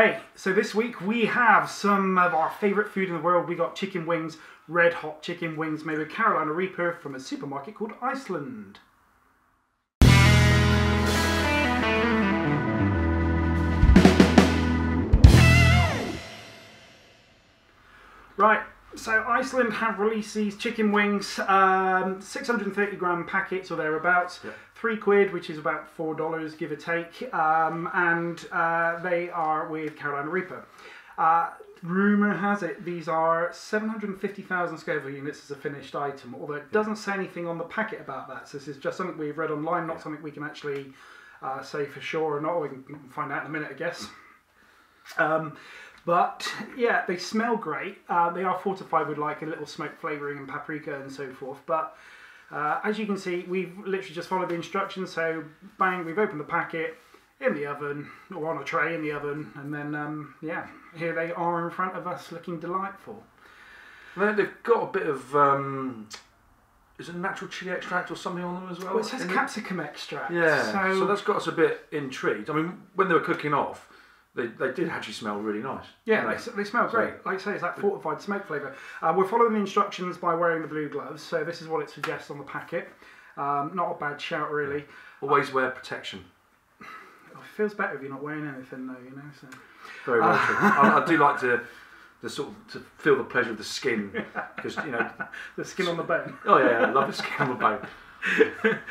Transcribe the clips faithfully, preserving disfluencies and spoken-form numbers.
Hey, so this week we have some of our favourite food in the world. We got chicken wings, red hot chicken wings made with Carolina Reaper from a supermarket called Iceland. Right, so Iceland have released these chicken wings, um, six hundred thirty gram packets or thereabouts, yeah. three quid, which is about four dollars, give or take, um, and uh, they are with Carolina Reaper. Uh, Rumour has it these are seven hundred fifty thousand Scoville units as a finished item, although it doesn't say anything on the packet about that, so this is just something we've read online, not yeah. something we can actually uh, say for sure or not. We can find out in a minute, I guess. Um, But yeah, they smell great. Uh, they are fortified with like a little smoke flavouring and paprika and so forth. But uh, as you can see, we've literally just followed the instructions. So bang, we've opened the packet in the oven or on a tray in the oven, and then um, yeah, here they are in front of us, looking delightful. Now they've got a bit of. Um... Is it natural chili extract or something on them as well? Well, it says capsicum it? extract. Yeah, so... so that's got us a bit intrigued. I mean, when they were cooking off, They, they did actually smell really nice. Yeah, they, they smell great. Like I say, it's that fortified smoke flavour. Uh, we're following the instructions by wearing the blue gloves, so this is what it suggests on the packet. Um, not a bad shout, really. Always um, wear protection. It feels better if you're not wearing anything, though, you know. So. Very well uh, true. I, I do like to, to sort of to feel the pleasure of the skin, because you know the skin on the bone. Oh yeah, I love the skin on the bone.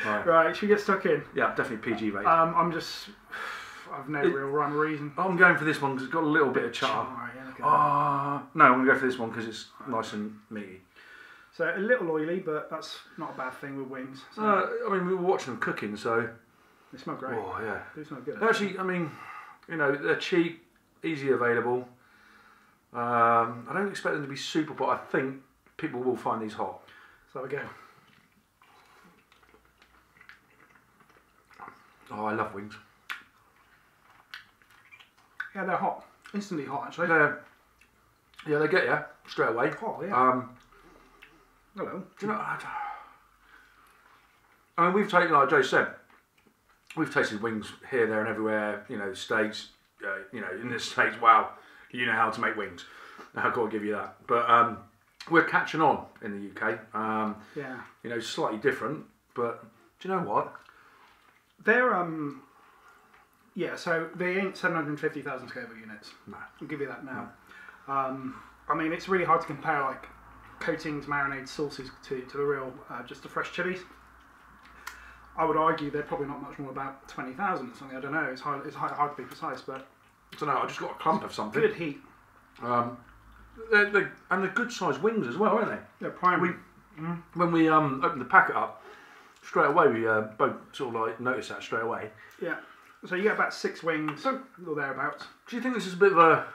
Right. Right, should we get stuck in? Yeah, definitely P G rated. Um, I'm just. I've no it, real rhyme or reason. I'm going for this one because it's got a little bit of char. Ah, oh, no, I'm going to go for this one because it's nice and meaty. So a little oily, but that's not a bad thing with wings. So. Uh, I mean, we were watching them cooking, so they smell great. Oh yeah, they smell good. Actually, I mean, you know, they're cheap, easy available. Um, I don't expect them to be super, but I think people will find these hot. So there we go. Oh, I love wings. Yeah, they're hot. Instantly hot, actually. They're, yeah, they get you straight away. Oh, yeah. Um, Hello. Do you know, I, I mean, we've taken, like Joe said, we've tasted wings here, there, and everywhere. You know, States, uh, you know, in the States, wow, you know how to make wings. I've got to give you that. But um, we're catching on in the U K. Um, yeah. You know, slightly different, but do you know what? They're... um. Yeah, so they ain't seven hundred fifty thousand Scoville units. No. I'll give you that now. No. Um, I mean, it's really hard to compare like coatings, marinades, sauces to, to the real, uh, just the fresh chilies. I would argue they're probably not much more about twenty thousand or something. I don't know, it's hard, it's hard, hard to be precise, but... I don't know, I just got a clump of something. Good heat. Um, they're, they're, and they're good sized wings as well, aren't they? They're primary. We, mm. When we um, opened the packet up, straight away we uh, both sort of like noticed that straight away. Yeah. So you get about six wings, so, or thereabouts. Do you think this is a bit of a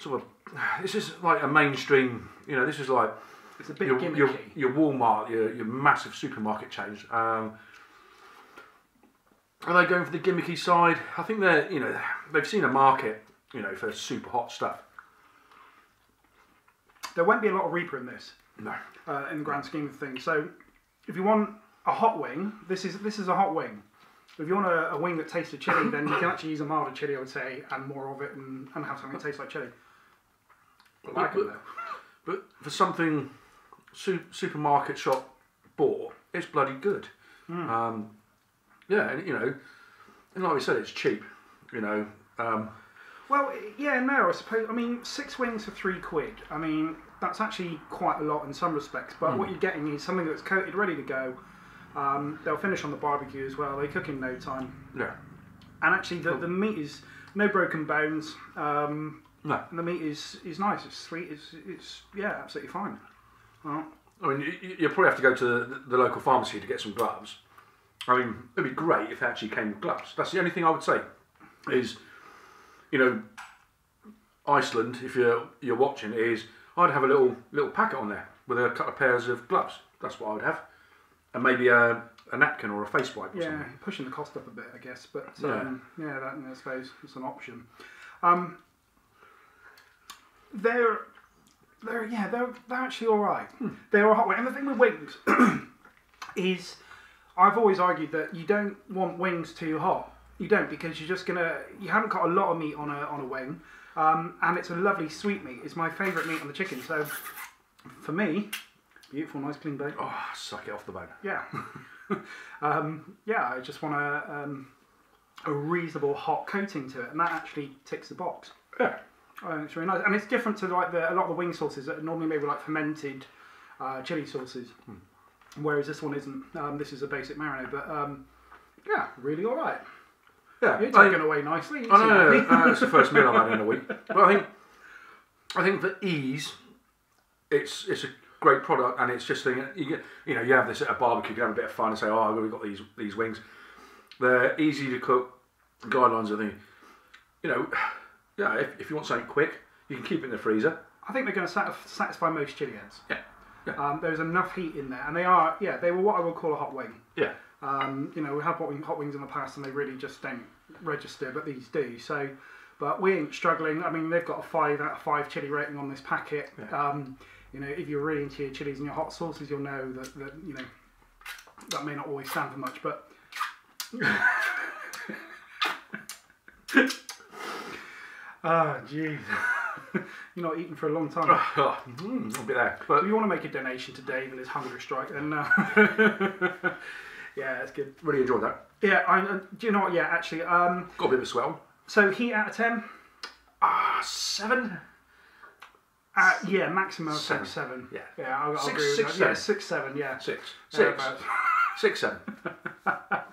sort of? This is like a mainstream. You know, this is like it's a bit your, your, your Walmart, your your massive supermarket chains. Um, are they going for the gimmicky side? I think they're. You know, they've seen a market. You know, for super hot stuff. There won't be a lot of Reaper in this. No. Uh, in the grand scheme of things. So, if you want a hot wing, this is this is a hot wing. If you want a, a wing that tastes of chilli, then you can actually use a milder chilli, I would say, and more of it, and, and have something that tastes like chilli. But, like but, but for something su supermarket shop bought, it's bloody good. Mm. Um, yeah, and you know, and like we said, it's cheap. You know. Um, well, yeah, no, I suppose. I mean, six wings for three quid. I mean, that's actually quite a lot in some respects. But mm. what you're getting is something that's coated, ready to go. Um, they'll finish on the barbecue as well. They cook in no time. Yeah. And actually, the, the meat is no broken bones. Um, no. And the meat is is nice. It's sweet. It's it's yeah, absolutely fine. Right. I mean, you, you'll probably have to go to the, the local pharmacy to get some gloves. I mean, it'd be great if they actually came with gloves. That's the only thing I would say. Is, you know, Iceland. If you're you're watching, is I'd have a little little packet on there with a couple of pairs of gloves. That's what I would have. And maybe a, a napkin or a face wipe or yeah, something. Yeah, pushing the cost up a bit, I guess. But um, yeah, yeah that, I suppose it's an option. Um, they're, they're, yeah, they're, they're actually all right. Hmm. They're a hot wing. And the thing with wings is, I've always argued that you don't want wings too hot. You don't, because you're just gonna, you haven't got a lot of meat on a on a wing, um, and it's a lovely sweet meat. It's my favourite meat on the chicken. So for me, beautiful, nice clean bone. Oh, suck it off the bone. Yeah, um, yeah. I just want a um, a reasonable hot coating to it, and that actually ticks the box. Yeah, oh, it's really nice, and it's different to like the, a lot of the wing sauces that are normally made with like fermented uh, chili sauces, hmm. whereas this one isn't. Um, this is a basic marinade, but um, yeah, really all right. Yeah, you're taken away nicely. I know, no, no, no. It's the first meal I've had in a week. But I think, I think for ease, it's it's a great product, and it's just thing you get. You know, you have this at a barbecue, you have a bit of fun, and say, oh, we've got these these wings. They're easy to cook. Guidelines, I think. You know, yeah. If, if you want something quick, you can keep it in the freezer. I think they're going to satisf satisfy most chili heads. Yeah. Yeah. Um, there's enough heat in there, and they are yeah. They were what I would call a hot wing. Yeah. Um, you know, we have hot wings in the past and they really just don't register, but these do. So, but we ain't struggling. I mean, they've got a five out of five chili rating on this packet. Yeah. Um, you know, if you're really into your chilies and your hot sauces, you'll know that, that you know, that may not always stand for much, but oh, jeez. You're not eating for a long time. Oh, mm, I'll be there. But if you want to make a donation to Dave and his hunger strike, then uh, yeah, that's good. Really enjoyed that. Yeah, I uh, do you know what? Yeah, actually, um, got a bit of a swell. So heat out of ten, ah, uh, seven. Uh, yeah, maximum seven. Six, seven. Yeah, yeah, I'll, I'll six, agree with six, that. Seven. Yeah, six, seven. Yeah, six, six, six, seven.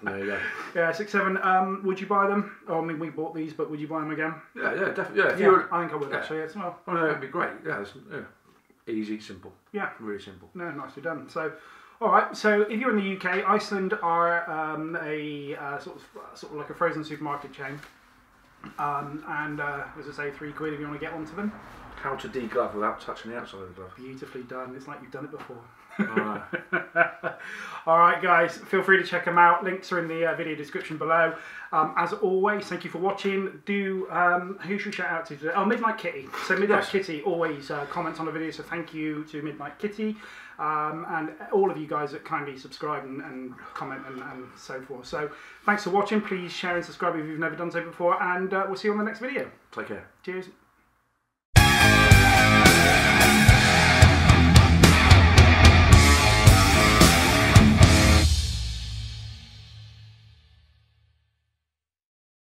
There you go. Yeah, six, seven. Um, would you buy them? Oh, I mean, we bought these, but would you buy them again? Yeah, yeah, definitely. Yeah, if yeah you were, I think I would yeah. actually. It's well, oh, no, it'd be great. Yeah, it's, yeah, easy, simple. Yeah, really simple. No, nicely done. So. Alright, so if you're in the U K, Iceland are um, a uh, sort, of, sort of like a frozen supermarket chain, um, and uh, as I say, three quid if you want to get onto them. How to de-glove without touching the outside of the glove. Beautifully done, it's like you've done it before. Alright Alright guys, feel free to check them out, links are in the uh, video description below. Um, as always, thank you for watching. Do, um, who should we shout out to today? Oh, Midnight Kitty. So Midnight yes. Kitty always uh, comments on a video, so thank you to Midnight Kitty. Um, and all of you guys that kindly subscribe and, and comment and, and so forth. So thanks for watching. Please share and subscribe if you've never done so before, and uh, we'll see you on the next video. Take care. Cheers.